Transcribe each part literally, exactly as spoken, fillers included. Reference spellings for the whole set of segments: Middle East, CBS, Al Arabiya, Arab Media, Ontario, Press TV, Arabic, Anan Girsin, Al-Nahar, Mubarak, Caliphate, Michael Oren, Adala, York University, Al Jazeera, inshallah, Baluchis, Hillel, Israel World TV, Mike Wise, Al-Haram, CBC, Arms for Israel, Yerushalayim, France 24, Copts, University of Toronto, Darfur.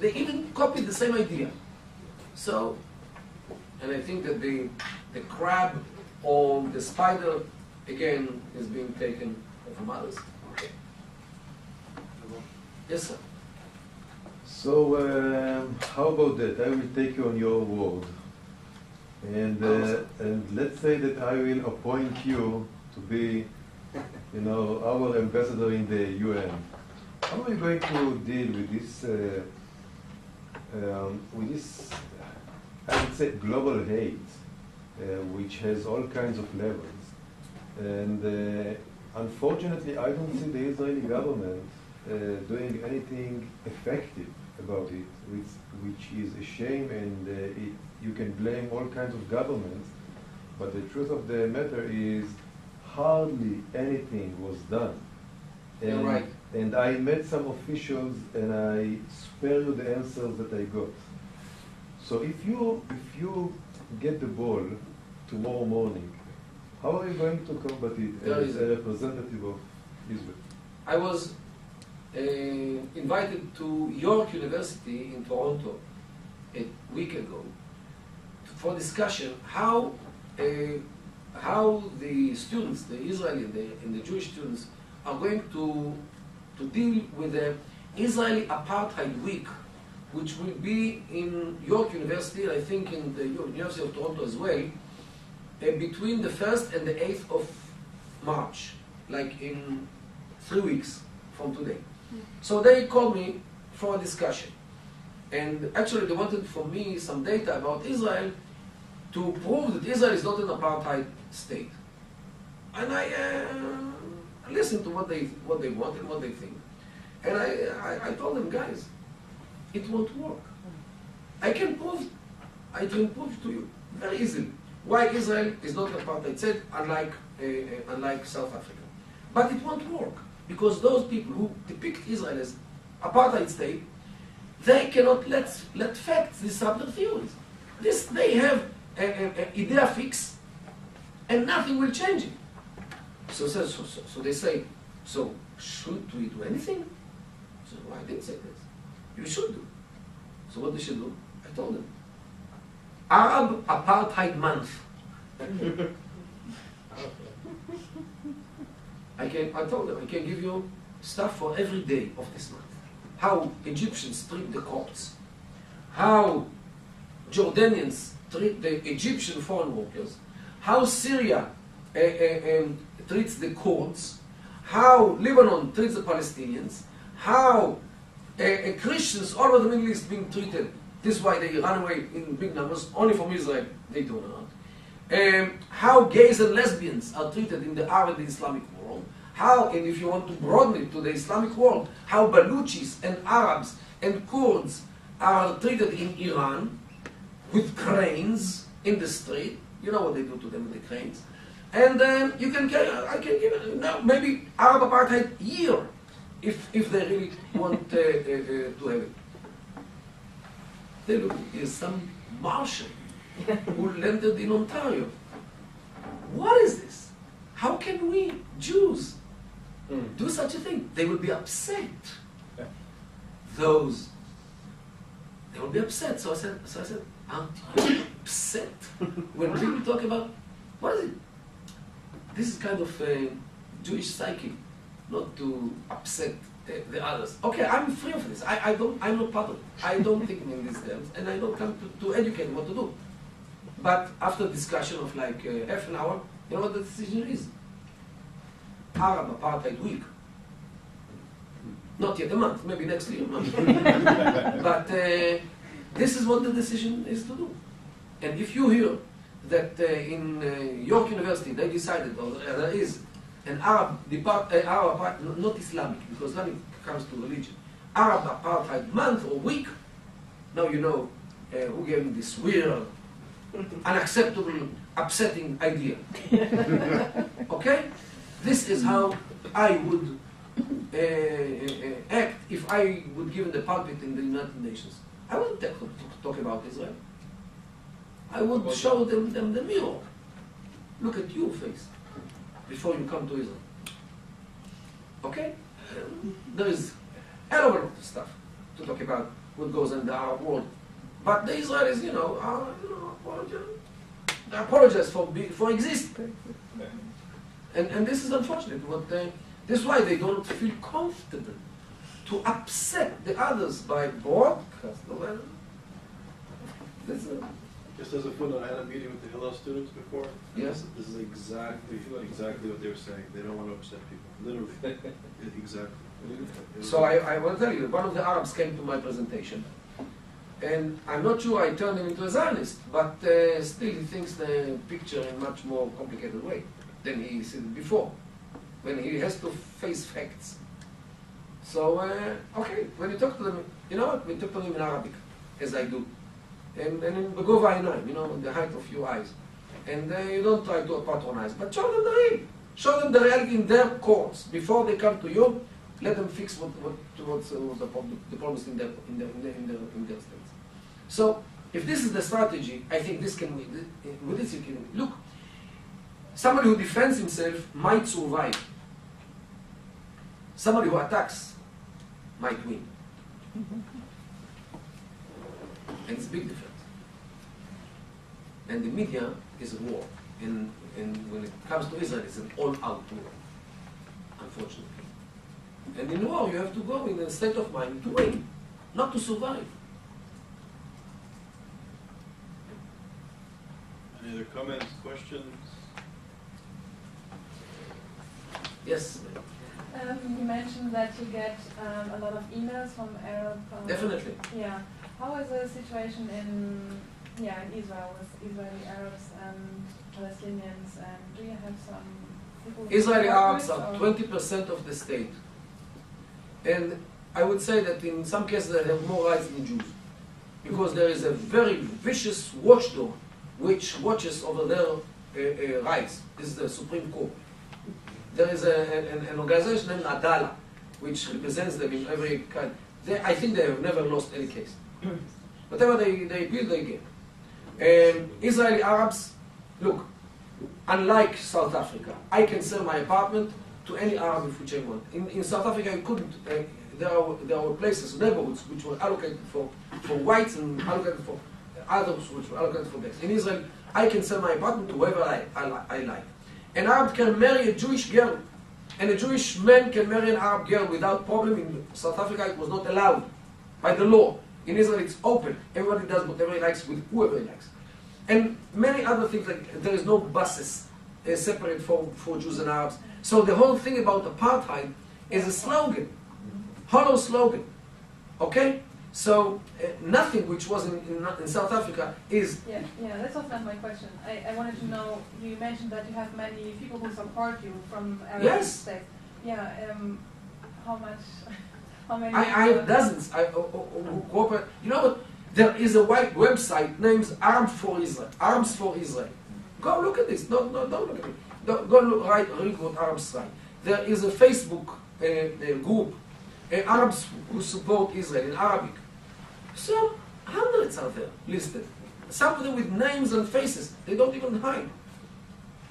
they even copied the same idea. So, and I think that the, the crab or the spider, again, is being taken from others. Yes, sir. So, um, how about that? I will take you on your word. And, uh, and let's say that I will appoint you to be, you know, our ambassador in the U N. How are we going to deal with this, uh, um, with this, I would say, global hate, uh, which has all kinds of levels? And uh, unfortunately, I don't see the Israeli government uh, doing anything effective about it, which, which is a shame, and uh, it, you can blame all kinds of governments, but the truth of the matter is hardly anything was done. And, you're right. And I met some officials, and I spare you the answers that I got. So if you, if you get the ball tomorrow morning, how are you going to combat it there as a representative of Israel? I was Uh, invited to York University in Toronto a week ago for discussion how uh, how the students, the Israeli and the, and the Jewish students, are going to to deal with the Israeli apartheid week, which will be in York University, I think in the University of Toronto as well, uh, between the first and the eighth of March, like in three weeks from today. So they called me for a discussion, and actually they wanted from me some data about Israel to prove that Israel is not an apartheid state. And I uh, listened to what they what they want and what they think, and I, I I told them, guys, it won't work. I can prove I can prove to you very easily why Israel is not an apartheid state, unlike uh, uh, unlike South Africa, but it won't work. Because those people who depict Israel as apartheid state, they cannot let let facts disrupt their theories. This they have an idea fix, and nothing will change it. So so, so so they say, so should we do anything? So I didn't say this. You should do. So what they should do? I told them, Arab Apartheid Month. I, can, I told them, I can give you stuff for every day of this month. How Egyptians treat the Copts, how Jordanians treat the Egyptian foreign workers, how Syria uh, uh, um, treats the Kurds, how Lebanon treats the Palestinians, how uh, uh, Christians all over the Middle East being treated. This is why they run away in big numbers, only from Israel, they do not. Um, how gays and lesbians are treated in the Arab and Islamic world. How, and if you want to broaden it to the Islamic world, how Baluchis and Arabs and Kurds are treated in Iran with cranes in the street. You know what they do to them with the cranes. And then you can, I can give it, now maybe Arab apartheid year, if, if they really want uh, uh, uh, to have it. They look, here's some Martian who landed in Ontario. What is this? How can we, Jews, Mm. do such a thing? They will be upset. Yeah. Those, they will be upset. So I said, so I said, aren't you upset when people talk about, what is it? This is kind of a Jewish psyche, not to upset the, the others. Okay, I'm free of this. I, I don't, I'm not part of it. I don't think in these terms, and I don't come to, to educate what to do. But after discussion of like uh, half an hour, you know what the decision is? Arab Apartheid Week. Not yet a month, maybe next year. But uh, this is what the decision is to do. And if you hear that uh, in uh, York University they decided, or uh, there is an Arab, depart, uh, Arab Apartheid, not Islamic, because Islamic comes to religion, Arab Apartheid Month or Week, now you know uh, who gave this weird, unacceptable, upsetting idea. Okay? This is how I would uh, uh, act if I would give the pulpit in the United Nations. I wouldn't talk about Israel. I would show them, them the mirror. Look at your face before you come to Israel. Okay? There is a lot of stuff to talk about what goes on in the Arab world. But the Israelis, you know, are, you know, apologize, they apologize for be, for existing, and and this is unfortunate. What they, this is why they don't feel comfortable to upset the others by broadcast. This is. Just as a footnote, I had a meeting with the Hillel students before. Yes. This is exactly exactly what they were saying. They don't want to upset people. Literally. Exactly. So I, I will tell you, one of the Arabs came to my presentation. And I'm not sure I turned him into a Zionist, but uh, still he thinks the picture in a much more complicated way than he said before, when he has to face facts. So, uh, okay, when you talk to them, you know what? We talk to them in Arabic, as I do. And, and in Begova Einayim, you know, in the height of your eyes. And uh, you don't try to patronize, but show them the real. Show them the reality in their courts. Before they come to you, let them fix what, what, what's, uh, what's the, problem, the problems in their, in, their, in, their, in, their, in their states. So, if this is the strategy, I think this can, with this you can, look, somebody who defends himself might survive. Somebody who attacks might win. And it's a big difference. And the media is a war. And, and when it comes to Israel, it's an all-out war, unfortunately. And in war, you have to go in a state of mind to win, not to survive. Any other comments, questions? Yes. Um, you mentioned that you get um, a lot of emails from Arab. Um, Definitely. Yeah. How is the situation in yeah in Israel with Israeli Arabs and Palestinians? And do you have some people? Israeli Arabs are twenty percent of the state, and I would say that in some cases they have more rights than Jews, because there is a very vicious watchdog which watches over their uh, uh, rights. This is the Supreme Court. There is a, an, an organization named Adala, which represents them in every kind. They, I think they have never lost any case. Whatever they, they build, they get. And Israeli Arabs, look, unlike South Africa, I can sell my apartment to any Arab if which I want. In, in South Africa, you couldn't. Uh, there, are, there were places, neighborhoods, which were allocated for, for whites and allocated for others, which were allocated for blacks. In Israel, I can sell my apartment to whoever I, I, I like. An Arab can marry a Jewish girl, and a Jewish man can marry an Arab girl without problem. In South Africa, it was not allowed by the law. In Israel, it's open. Everybody does whatever he likes with whoever he likes. And many other things, like there is no buses uh, separate for, for Jews and Arabs. So the whole thing about apartheid is a slogan, hollow slogan, okay? So uh, nothing which was in, in, in South Africa is... Yeah, yeah, that was not my question. I, I wanted to know, you mentioned that you have many people who support you from Arab yes. states. Yeah, um, how much... How many I, I have dozens I, oh, oh, oh, cooperate. You know what? There is a white website named Arms for Israel. Arms for Israel. Go look at this. Don't, don't, don't look at it. Don't, go look, write, read what Arabs write. There is a Facebook uh, uh, group, uh, Arabs who support Israel in Arabic. So hundreds are there listed. Some of them with names and faces. They don't even hide.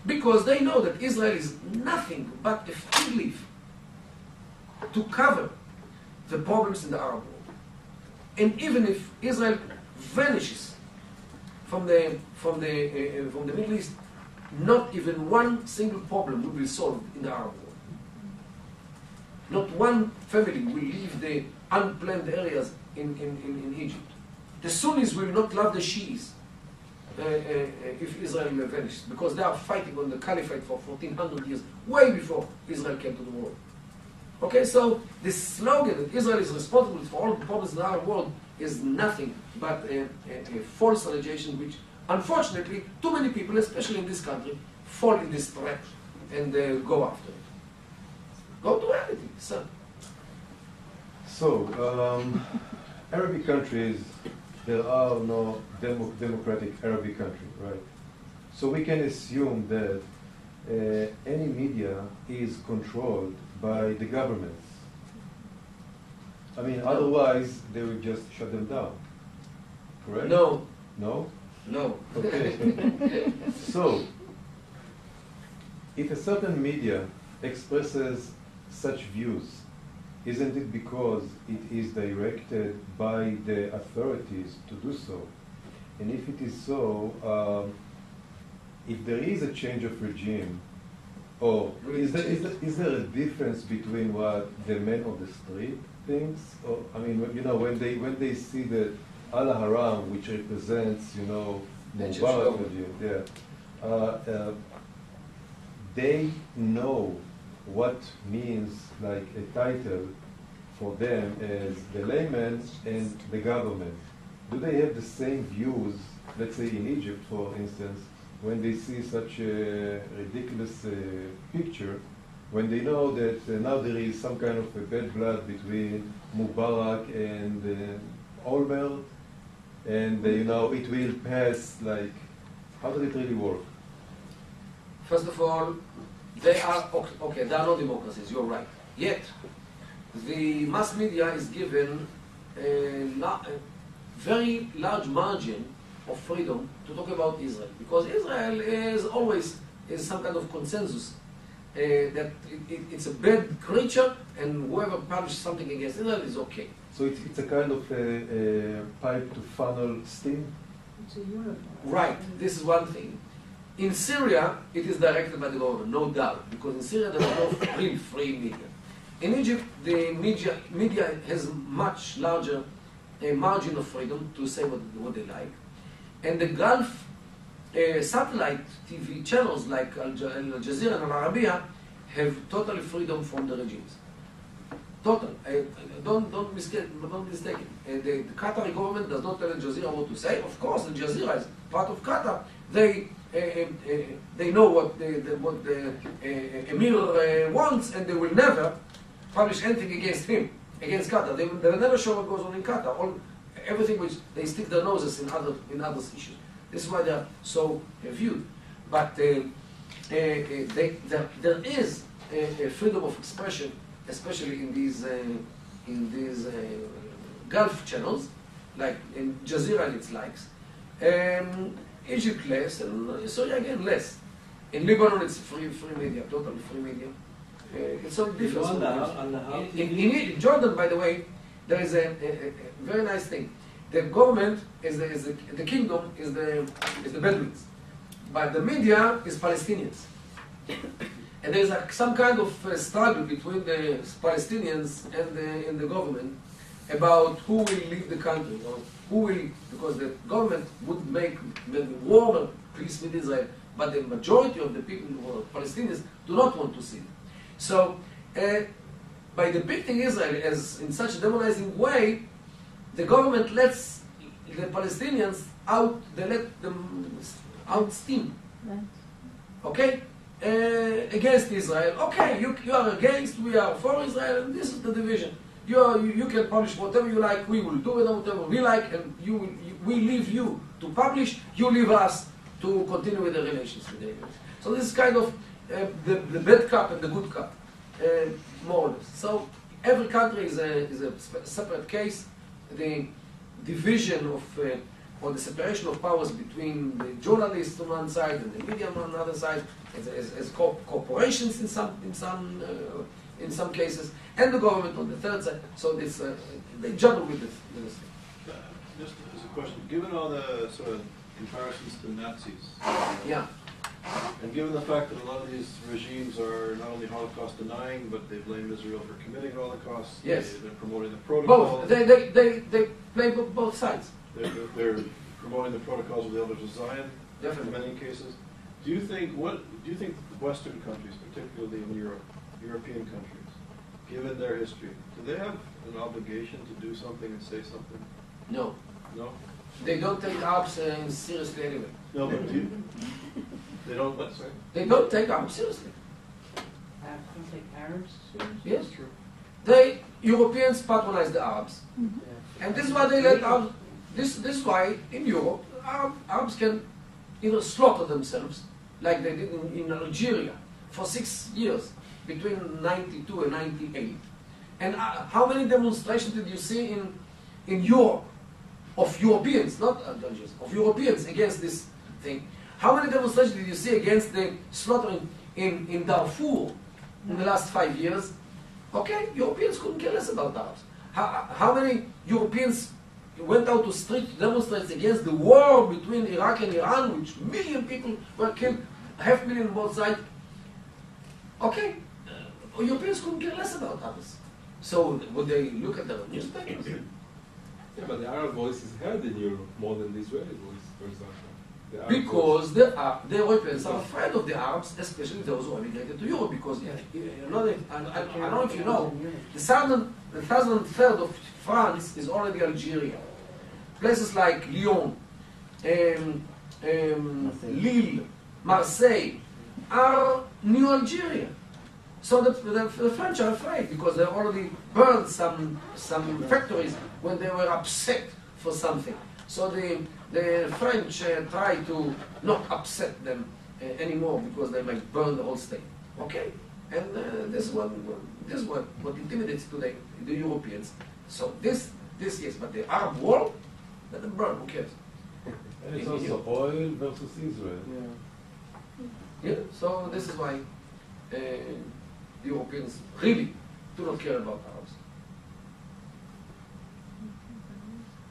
Because they know that Israel is nothing but a fig leaf to cover the problems in the Arab world. And even if Israel vanishes from the, from the, uh, from the Middle East, not even one single problem will be solved in the Arab world. Not one family will leave the unplanned areas in, in, in, in Egypt. The Sunnis will not love the Shias uh, uh, if Israel vanishes, because they are fighting on the Caliphate for fourteen hundred years, way before Israel came to the world. Okay, so this slogan that Israel is responsible for all the problems in our world is nothing but a, a, a false allegation, which unfortunately too many people, especially in this country, fall in this trap and uh, go after it. Go to reality, son. So, um, Arabic countries, there are no demo democratic Arabic country, right? So we can assume that uh, any media is controlled by the governments. I mean, otherwise they would just shut them down. Correct? No. No? No. Okay. So, if a certain media expresses such views, Isn't it because it is directed by the authorities to do so? And if it is so, um, if there is a change of regime, or is there, is, there, is there a difference between what the man on the street thinks? Or, I mean, you know, when they when they see the Al-Haram, which represents, you know, Mubarak regime, yeah, uh, uh, they know what means like a title for them as the layman and the government. Do they have the same views, let's say in Egypt, for instance, when they see such a ridiculous uh, picture, when they know that uh, now there is some kind of a bad blood between Mubarak and uh, Olmert, and uh, you know, it will pass, like, how does it really work? First of all, they are, okay, they are not democracies, you're right. Yet, the mass media is given a, la a very large margin of freedom to talk about Israel, because Israel is always in some kind of consensus uh, that it, it, it's a bad creature, and whoever publishes something against Israel is okay. So it's, it's a kind of a, a pipe to funnel steam? It's a uniform. Right, this is one thing. In Syria, it is directed by the government, no doubt, because in Syria there are no real free media. In Egypt, the media, media has much larger uh, margin of freedom to say what, what they like. And the Gulf uh, satellite T V channels like Al Jazeera and Al Arabiya have total freedom from the regimes. Total. Uh, don't, don't, mistake, don't mistake it. Uh, the, the Qatari government does not tell Al Jazeera what to say. Of course, Al Jazeera is part of Qatar. They Uh, uh, they know what the, the, what the uh, Emir uh, wants, and they will never publish anything against him, against Qatar. They will, they will never show what goes on in Qatar. All, everything which they stick their noses in other in other issues. This is why they are so uh, viewed. But uh, uh, they, there, there is a, a freedom of expression, especially in these uh, in these uh, Gulf channels, like in Jazeera and its likes. Um, Egypt less, and Syria again less. In Lebanon it's free free media, totally free media. Uh, it's so different. In, in, in Jordan, by the way, there is a, a, a very nice thing. The government, is the, is the, the kingdom, is the, is the Bedouins. But the media is Palestinians. And there is a, some kind of uh, struggle between the Palestinians and the, and the government about who will leave the country. Or who will, because the government would make the war and peace with Israel, but the majority of the people who are Palestinians do not want to see it. So, uh, by depicting Israel as in such a demonizing way, the government lets the Palestinians out, they let them out steam. Okay? Uh, against Israel. Okay, you, you are against, we are for Israel, and this is the division. You, are, you, you can publish whatever you like, we will do it, whatever we like, and you, you, we leave you to publish, you leave us to continue with the relations with the U S. So this is kind of uh, the, the bad cup and the good cup, uh, more or less. So every country is a, is a separate case. The division of, uh, or the separation of powers between the journalists on one side and the media on another side, as, as, as co corporations in some, in some uh, in some cases, and the government on the third side. So this, uh, they juggle with this. With this. Uh, just as a question, given all the sort of comparisons to the Nazis, uh, yeah, and given the fact that a lot of these regimes are not only Holocaust denying, but they blame Israel for committing Holocaust, yes, they, they're promoting the protocol. Both, they, they, they, they play both sides. They're, they're promoting the protocols of the Elders of Zion. Definitely. In many cases. Do you think, what, do you think Western countries, particularly in Europe, European countries, given their history, do they have an obligation to do something and say something? No. No? They don't take up uh, seriously anyway. No, but do you, they don't what, sorry? They don't take up seriously. Uh, don't take Arabs seriously? Yes. True. They, Europeans patronize the Arabs. Mm-hmm. Yeah. And this is why they let Arabs, this, this is why in Europe, Arab, Arabs can you know, slaughter themselves, like they did in, in Algeria, for six years. Between ninety-two and ninety-eight. And uh, how many demonstrations did you see in, in Europe, of Europeans, not Algerians, of Europeans against this thing? How many demonstrations did you see against the slaughtering in, in Darfur in the last five years? Okay, Europeans couldn't care less about the Arabs. How, how many Europeans went out to street to demonstrate against the war between Iraq and Iran, which million people were killed, half million on both sides? Okay, uh, Europeans couldn't care less about Arabs. So would they look at the newspapers? Yeah, but the Arab voice is heard in Europe more than the Israeli voice, for example. The because the, uh, the Europeans are afraid of the Arabs, especially those who emigrated to Europe, because yeah, I, I, I don't know if you know, the southern, the southern third of France is already Algeria. Places like Lyon, um, um, Lille, Marseille are new Algeria. So the, the, the French are afraid because they already burned some, some factories when they were upset for something. So the, the French uh, try to not upset them uh, anymore because they might burn the whole state. Okay? And uh, this is what, this what, what intimidates today the Europeans. So this, this yes, but the Arab world, let them burn, who cares? And it's also oil versus Israel. Yeah. Yeah, so this is why uh, Europeans really do not care about Arabs.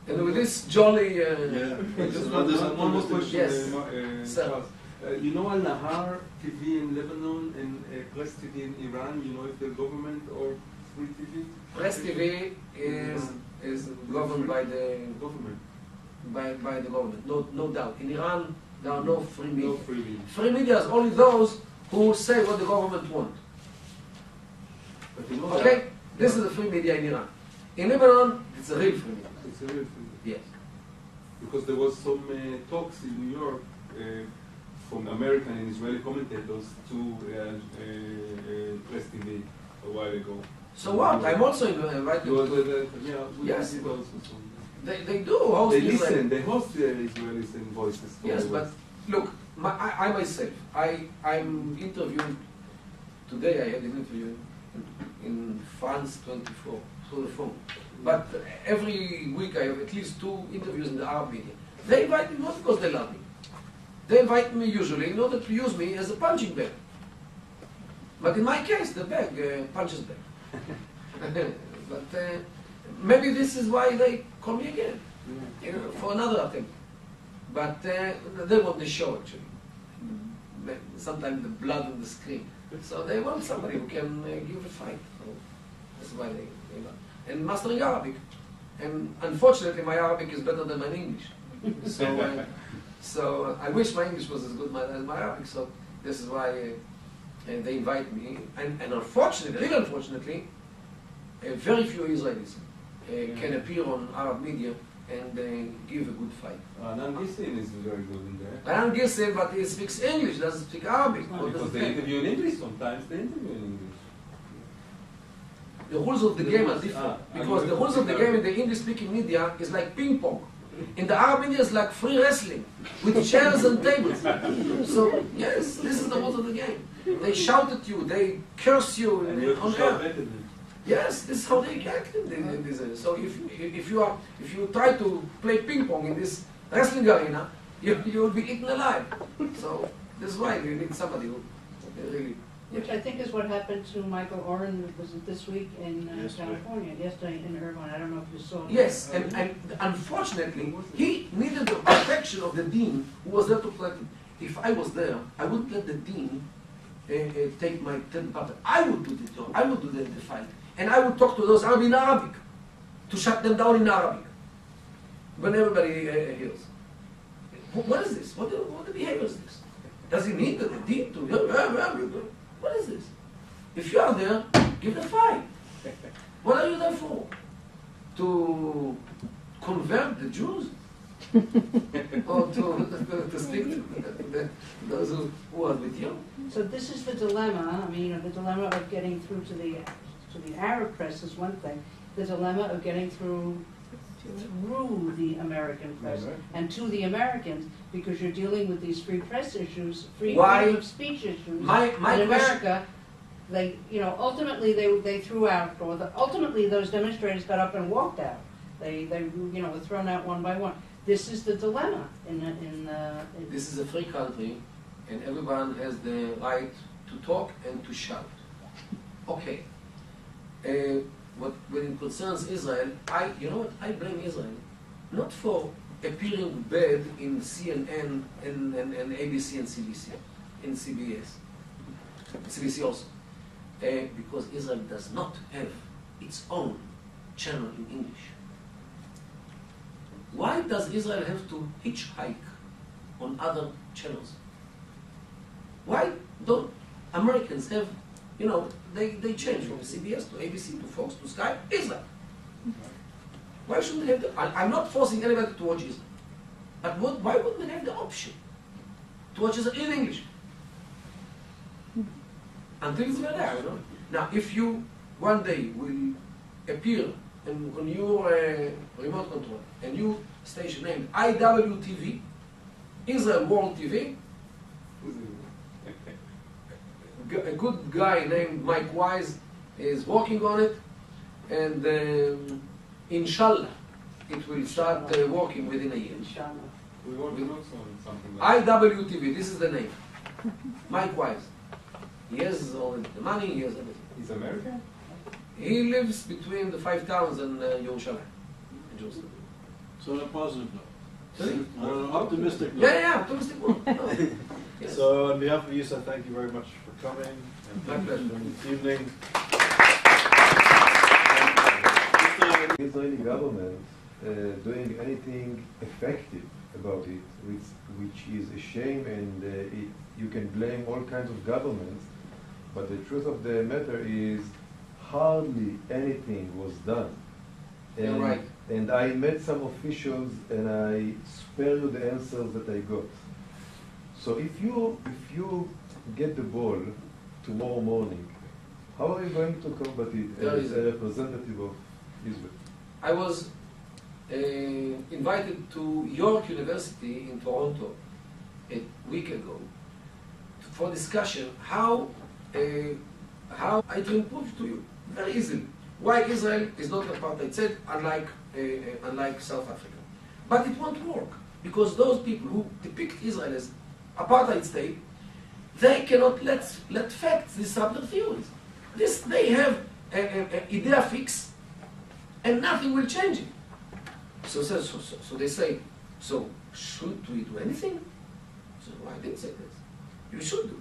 And with this jolly... Uh, yeah, just one, one, one more question. Yes. Uh, uh, uh, you know Al-Nahar T V in Lebanon and uh, Press T V in Iran, you know if they're government or free T V? Press T V is, is governed by the government. By, by the government, no, no doubt. In Iran, there are no free media. No free media. Free media is only those who say what the government wants. You know okay? That. This is the free media in Iran. In Lebanon, it's a real free media. It's a real thing. Yes. Because there was some uh, talks in New York uh, from American and Israeli commentators to uh, uh, Press T V a while ago. So and what? I'm also invited. Was, uh, yeah, yes. Did also some. They, they do host. They listen. Israeli. They host the Israelis and voices. Yes, but look, my, I, I myself, I I'm interviewed today. I had an interview in, in France twenty-four through the phone. But every week I have at least two interviews in the Arab media. They invite me not because they love me. They invite me usually in order to use me as a punching bag. But in my case, the bag uh, punches back. But uh, maybe this is why they call me again, you know, for another attempt. But uh, they want the show actually. Sometimes the blood on the screen. So they want somebody who can uh, give a fight. So that's why they, they love. And mastering Arabic, and unfortunately my Arabic is better than my English. So, uh, so uh, I wish my English was as good as my Arabic. So this is why uh, uh, they invite me. And, and unfortunately, really unfortunately, uh, very few Israelis uh, yeah. can appear on Arab media and uh, give a good fight. Anan Girsin is very good in there. Anan Girsin, but he speaks English, doesn't speak Arabic. No, because they interview in English sometimes. They interview in English. The rules of the, the game rules, are different, ah, because the rules of the game in the English-speaking media is like ping pong. In the Arab media, it's like free wrestling, with chairs and tables. So, yes, this is the rules of the game. They shout at you, they curse you, and you on air. Yes, this is how they act in, in, in this area. So if, if, you are, if you try to play ping pong in this wrestling arena, you, you will be eaten alive. So this is why you need somebody who really... Which I think is what happened to Michael Oren, was it this week in uh, yesterday. California, yesterday in Irvine. I don't know if you saw it. Yes, and, and unfortunately, he needed the protection of the dean who was there to protect him. If I was there, I wouldn't let the dean uh, uh, take my ten puppet. I would do the job, I would do the, the fight. And I would talk to those Arabs in Arabic, to shut them down in Arabic, when everybody uh, hears. What is this? What, what behavior is this? Does he need the, the dean to hear? What is this? If you are there, give the fight. What are you there for? To convert the Jews? Or to, to stick to the, those who are with you? So this is the dilemma. I mean, you know, the dilemma of getting through to the, to the Arab press is one thing. The dilemma of getting through through the American press right. and to the Americans, because you're dealing with these free press issues, free freedom of speech issues my, my in America. They, you know, ultimately they they threw out, or the, ultimately those demonstrators got up and walked out. They they you know were thrown out one by one. This is the dilemma in the, in, the, in this is a free country, and everyone has the right to talk and to shout. Okay, uh, what, when it concerns Israel, I, you know what, I blame Israel, not for appearing bad in C N N and, and, and A B C and C B C, and C B S, C B C also, uh, because Israel does not have its own channel in English. Why does Israel have to hitchhike on other channels? Why don't Americans have, you know, they, they change from C B S to A B C to Fox to Sky, Israel. Why shouldn't they have the, I, I'm not forcing anybody to watch Israel. But what, why wouldn't they have the option to watch Israel in English? Until it's very there, you know. Now, if you one day will appear and on your uh, remote control, a new station named I W T V, Israel World T V, a good guy named Mike Wise is working on it, and um, inshallah it will start uh, working within a year. Inshallah. We want to know something like I W T V, this is the name. Mike Wise. He has all the money, he has everything. He's American? He lives between the five towns and uh, Yerushalayim. So on a positive note. On an optimistic note. Yeah, yeah, optimistic one. No. Yes. So on behalf of you, so thank you very much for coming. And my pleasure. This evening. The Israeli government uh, doing anything effective about it, which, which is a shame, and uh, it, you can blame all kinds of governments, but the truth of the matter is hardly anything was done. And, you're right. And I met some officials, and I spare you the answers that I got. So if you, if you get the ball tomorrow morning, how are you going to combat it there as a representative of Israel? I was uh, invited to York University in Toronto a week ago for discussion how, uh, how I can prove to you very easily why Israel is not apartheid state, unlike, uh, unlike South Africa. But it won't work, because those people who depict Israel as apartheid state, they cannot let, let facts disrupt their theories. This, they have an idea fix, and nothing will change it. So, so, so, so they say, so should we do anything? So well, I didn't say this. You should do.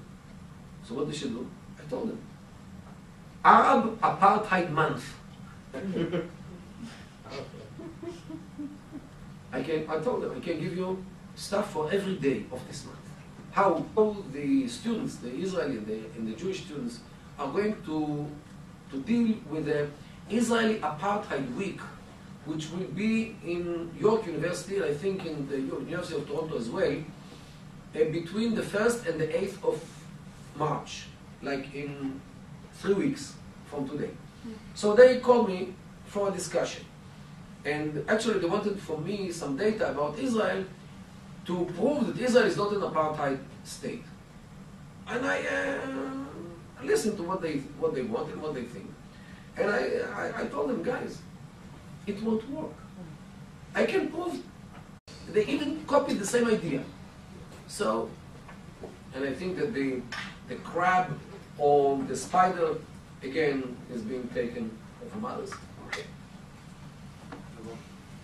So what they should do? I told them. Arab Apartheid Month. I, can, I told them, I can give you stuff for every day of this month. How all the students, the Israeli and the, and the Jewish students, are going to, to deal with the Israeli Apartheid Week, which will be in York University, I think in the University of Toronto as well, uh, between the first and the eighth of March, like in three weeks from today. So they called me for a discussion. And actually they wanted from me some data about Israel, to prove that Israel is not an apartheid state. And I uh, listened to what they, what they want and what they think. And I, I, I told them, guys, it won't work. I can prove, they even copied the same idea. So, and I think that the, the crab or the spider, again, is being taken from others.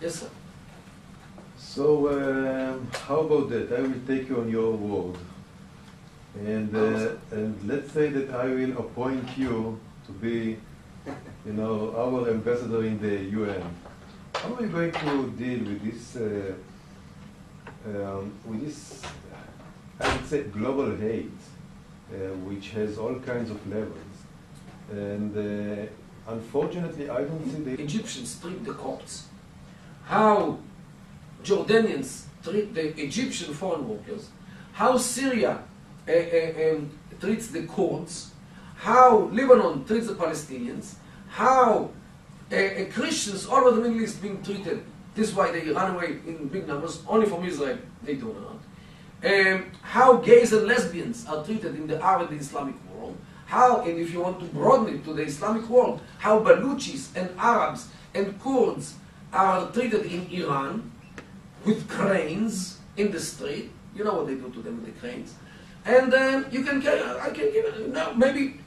Yes, sir. So, um, how about that? I will take you on your word. And, uh, and let's say that I will appoint you to be, you know, our ambassador in the U N. How are you going to deal with this, uh, um, with this, I would say, global hate, uh, which has all kinds of levels? And uh, unfortunately, I don't see the Egyptians treat the Copts. How Jordanians treat the Egyptian foreign workers, how Syria uh, uh, um, treats the Kurds, how Lebanon treats the Palestinians, how uh, uh, Christians all over the Middle East being treated. This is why they run away in big numbers, only from Israel, they do not. Um, how gays and lesbians are treated in the Arab and Islamic world, how, and if you want to broaden it to the Islamic world, how Baluchis and Arabs and Kurds are treated in Iran, with cranes in the street. You know what they do to them with the cranes. And then uh, you can, I can give it, no, maybe. I